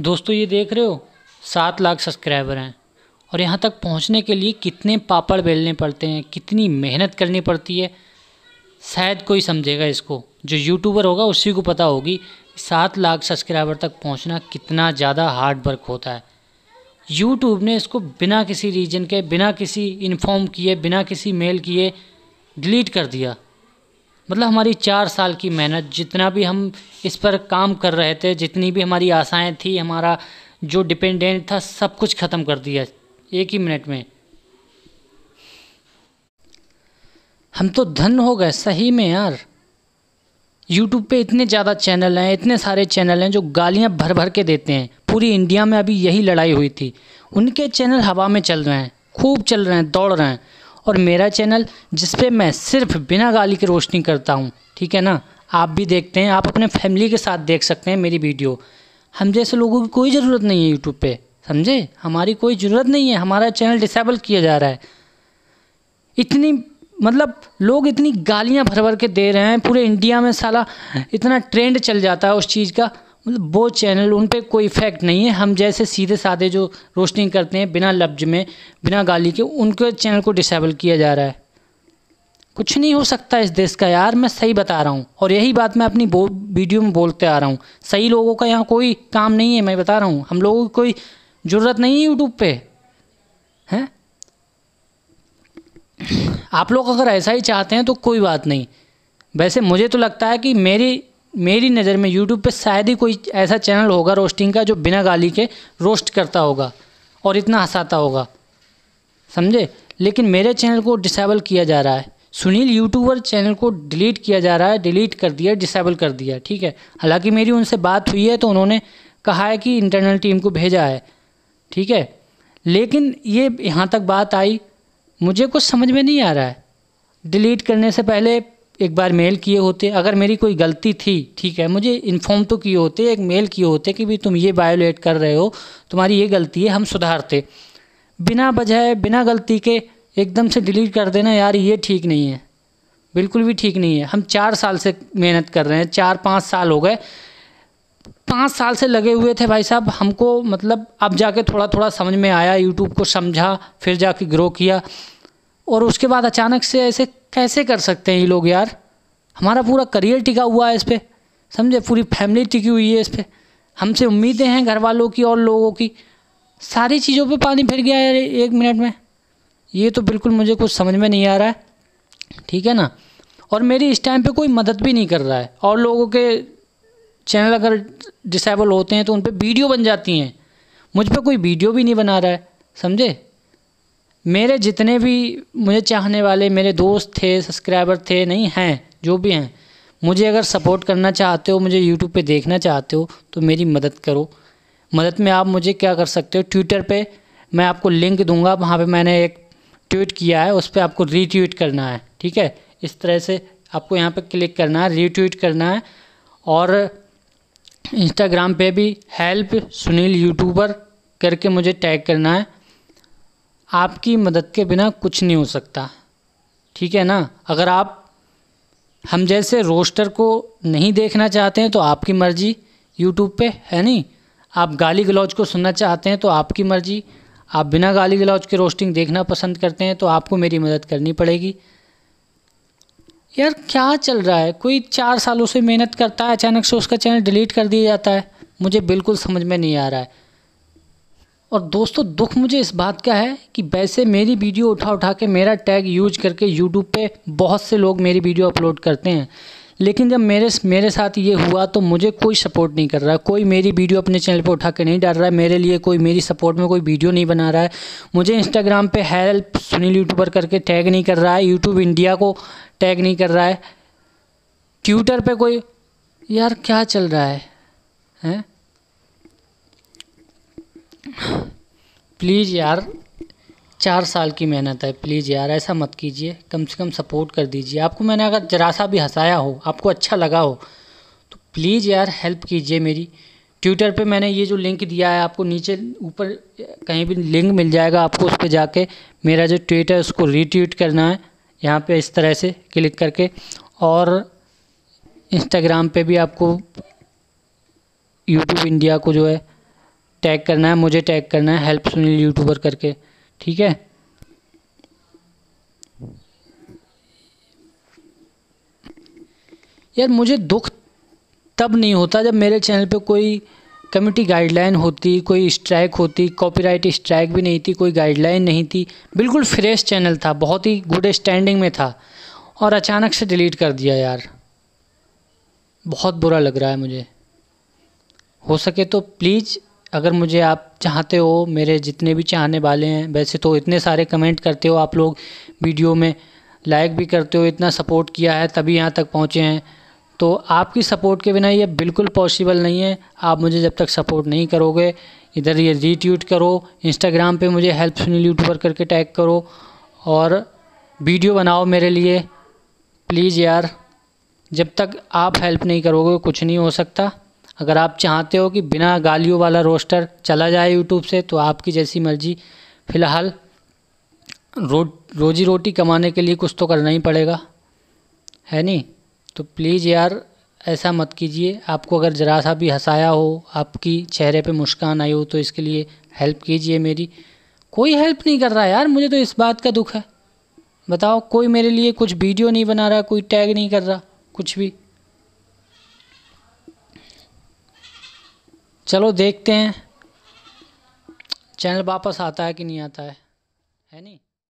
दोस्तों ये देख रहे हो 7 लाख सब्सक्राइबर हैं और यहाँ तक पहुँचने के लिए कितने पापड़ बेलने पड़ते हैं, कितनी मेहनत करनी पड़ती है, शायद कोई समझेगा इसको। जो यूट्यूबर होगा उसी को पता होगी 7 लाख सब्सक्राइबर तक पहुँचना कितना ज़्यादा हार्ड वर्क होता है। यूट्यूब ने इसको बिना किसी रीजन के, बिना किसी इन्फॉर्म किए, बिना किसी मेल किए डिलीट कर दिया। मतलब हमारी 4 साल की मेहनत, जितना भी हम इस पर काम कर रहे थे, जितनी भी हमारी आशाएं थी, हमारा जो डिपेंडेंट था, सब कुछ ख़त्म कर दिया एक ही मिनट में। हम तो धन हो गए सही में यार। YouTube पे इतने ज़्यादा चैनल हैं, इतने सारे चैनल हैं जो गालियाँ भर भर के देते हैं। पूरी इंडिया में अभी यही लड़ाई हुई थी, उनके चैनल हवा में चल रहे हैं, खूब चल रहे हैं, दौड़ रहे हैं, और मेरा चैनल जिस पे मैं सिर्फ बिना गाली के रोस्टिंग करता हूँ, ठीक है ना। आप भी देखते हैं, आप अपने फैमिली के साथ देख सकते हैं मेरी वीडियो। हम जैसे लोगों की कोई ज़रूरत नहीं है यूट्यूब पर, समझे, हमारी कोई ज़रूरत नहीं है। हमारा चैनल डिसेबल किया जा रहा है, इतनी मतलब लोग इतनी गालियां भर भर के दे रहे हैं। पूरे इंडिया में साला इतना ट्रेंड चल जाता है उस चीज़ का, मतलब वो चैनल, उन पर कोई इफेक्ट नहीं है। हम जैसे सीधे साधे जो रोस्टिंग करते हैं बिना लफ्ज में, बिना गाली के, उनके चैनल को डिसेबल किया जा रहा है। कुछ नहीं हो सकता इस देश का यार, मैं सही बता रहा हूँ। और यही बात मैं अपनी वीडियो में बोलते आ रहा हूँ। सही लोगों का यहाँ कोई काम नहीं है, मैं बता रहा हूँ। हम लोगों की कोई ज़रूरत नहीं है यूट्यूब पर, हैं। आप लोग अगर ऐसा ही चाहते हैं तो कोई बात नहीं। वैसे मुझे तो लगता है कि मेरी नज़र में यूट्यूब पे शायद ही कोई ऐसा चैनल होगा रोस्टिंग का जो बिना गाली के रोस्ट करता होगा और इतना हंसाता होगा, समझे। लेकिन मेरे चैनल को डिसेबल किया जा रहा है। सुनील यूट्यूबर चैनल को डिलीट किया जा रहा है, डिलीट कर दिया, डिसेबल कर दिया, ठीक है। हालाँकि मेरी उनसे बात हुई है तो उन्होंने कहा है कि इंटरनल टीम को भेजा है, ठीक है। लेकिन ये यहाँ तक बात आई, मुझे कुछ समझ में नहीं आ रहा है। डिलीट करने से पहले एक बार मेल किए होते, अगर मेरी कोई गलती थी, ठीक है, मुझे इन्फॉर्म तो किए होते, एक मेल किए होते कि भाई तुम ये वायोलेट कर रहे हो, तुम्हारी ये गलती है, हम सुधारते। बिना वजह, बिना गलती के एकदम से डिलीट कर देना यार, ये ठीक नहीं है, बिल्कुल भी ठीक नहीं है। हम 4 साल से मेहनत कर रहे हैं, 4-5 साल हो गए, 5 साल से लगे हुए थे भाई साहब हमको। मतलब अब जाके थोड़ा थोड़ा समझ में आया, यूट्यूब को समझा, फिर जाके ग्रो किया, और उसके बाद अचानक से ऐसे कैसे कर सकते हैं ये लोग यार। हमारा पूरा करियर टिका हुआ है इस पर, समझे, पूरी फैमिली टिकी हुई है इस पर। हमसे उम्मीदें हैं घर वालों की और लोगों की, सारी चीज़ों पे पानी फिर गया यार एक मिनट में। ये तो बिल्कुल मुझे कुछ समझ में नहीं आ रहा है, ठीक है ना। और मेरी इस टाइम पे कोई मदद भी नहीं कर रहा है। और लोगों के चैनल अगर डिसेबल होते हैं तो उन पर वीडियो बन जाती हैं, मुझ पर कोई वीडियो भी नहीं बना रहा है, समझे। मेरे जितने भी मुझे चाहने वाले मेरे दोस्त थे, सब्सक्राइबर थे, नहीं हैं, जो भी हैं, मुझे अगर सपोर्ट करना चाहते हो, मुझे यूट्यूब पे देखना चाहते हो तो मेरी मदद करो। मदद में आप मुझे क्या कर सकते हो, ट्विटर पे मैं आपको लिंक दूंगा, वहाँ पे मैंने एक ट्वीट किया है, उस पर आपको रीट्वीट करना है, ठीक है। इस तरह से आपको यहाँ पर क्लिक करना है, रीट्वीट करना है। और इंस्टाग्राम पर भी हेल्प सुनील यूट्यूबर करके मुझे टैग करना है। आपकी मदद के बिना कुछ नहीं हो सकता, ठीक है ना। अगर आप हम जैसे रोस्टर को नहीं देखना चाहते हैं तो आपकी मर्ज़ी यूट्यूब पे है, नहीं। आप गाली गलौज को सुनना चाहते हैं तो आपकी मर्ज़ी। आप बिना गाली गलौज के रोस्टिंग देखना पसंद करते हैं तो आपको मेरी मदद करनी पड़ेगी यार। क्या चल रहा है, कोई 4 सालों से मेहनत करता है, अचानक से उसका चैनल डिलीट कर दिया जाता है, मुझे बिल्कुल समझ में नहीं आ रहा है। और दोस्तों दुख मुझे इस बात का है कि वैसे मेरी वीडियो उठा उठा के, मेरा टैग यूज करके यूट्यूब पे बहुत से लोग मेरी वीडियो अपलोड करते हैं, लेकिन जब मेरे साथ ये हुआ तो मुझे कोई सपोर्ट नहीं कर रहा है। कोई मेरी वीडियो अपने चैनल पे उठा के नहीं डाल रहा है मेरे लिए, कोई मेरी सपोर्ट में कोई वीडियो नहीं बना रहा है। मुझे इंस्टाग्राम पे हेल्प सुनील यूट्यूबर करके टैग नहीं कर रहा है, यूट्यूब इंडिया को टैग नहीं कर रहा है, ट्विटर पर कोई, यार क्या चल रहा है, हैं। प्लीज़ यार, 4 साल की मेहनत है, प्लीज़ यार ऐसा मत कीजिए, कम से कम सपोर्ट कर दीजिए। आपको मैंने अगर जरा सा भी हंसाया हो, आपको अच्छा लगा हो तो प्लीज़ यार हेल्प कीजिए मेरी। ट्विटर पे मैंने ये जो लिंक दिया है आपको, नीचे ऊपर कहीं भी लिंक मिल जाएगा आपको, उस पे जाके मेरा जो ट्विट है उसको रीट्वीट करना है, यहाँ पर इस तरह से क्लिक करके। और इंस्टाग्राम पर भी आपको यूट्यूब इंडिया को जो है टैग करना है, मुझे टैग करना है हेल्प सुनील यूट्यूबर करके, ठीक है। यार मुझे दुख तब नहीं होता जब मेरे चैनल पे कोई कम्युनिटी गाइडलाइन होती, कोई स्ट्राइक होती, कॉपीराइट स्ट्राइक भी नहीं थी, कोई गाइडलाइन नहीं थी, बिल्कुल फ्रेश चैनल था, बहुत ही गुड स्टैंडिंग में था और अचानक से डिलीट कर दिया। यार बहुत बुरा लग रहा है मुझे। हो सके तो प्लीज़ अगर मुझे आप चाहते हो, मेरे जितने भी चाहने वाले हैं, वैसे तो इतने सारे कमेंट करते हो आप लोग वीडियो में, लाइक भी करते हो, इतना सपोर्ट किया है तभी यहाँ तक पहुँचे हैं, तो आपकी सपोर्ट के बिना ये बिल्कुल पॉसिबल नहीं है। आप मुझे जब तक सपोर्ट नहीं करोगे, इधर ये रीट्वीट करो, इंस्टाग्राम पे मुझे हेल्प सुनील यूट्यूबर करके टैग करो और वीडियो बनाओ मेरे लिए प्लीज़। यार जब तक आप हेल्प नहीं करोगे कुछ नहीं हो सकता। अगर आप चाहते हो कि बिना गालियों वाला रोस्टर चला जाए यूट्यूब से, तो आपकी जैसी मर्ज़ी। फ़िलहाल रोजी रोटी कमाने के लिए कुछ तो करना ही पड़ेगा, है नहीं? तो प्लीज़ यार ऐसा मत कीजिए। आपको अगर ज़रा सा भी हंसाया हो, आपकी चेहरे पे मुस्कान आई हो, तो इसके लिए हेल्प कीजिए मेरी। कोई हेल्प नहीं कर रहा यार, मुझे तो इस बात का दुख है। बताओ, कोई मेरे लिए कुछ वीडियो नहीं बना रहा, कोई टैग नहीं कर रहा, कुछ भी। चलो देखते हैं चैनल वापस आता है कि नहीं आता है नहीं।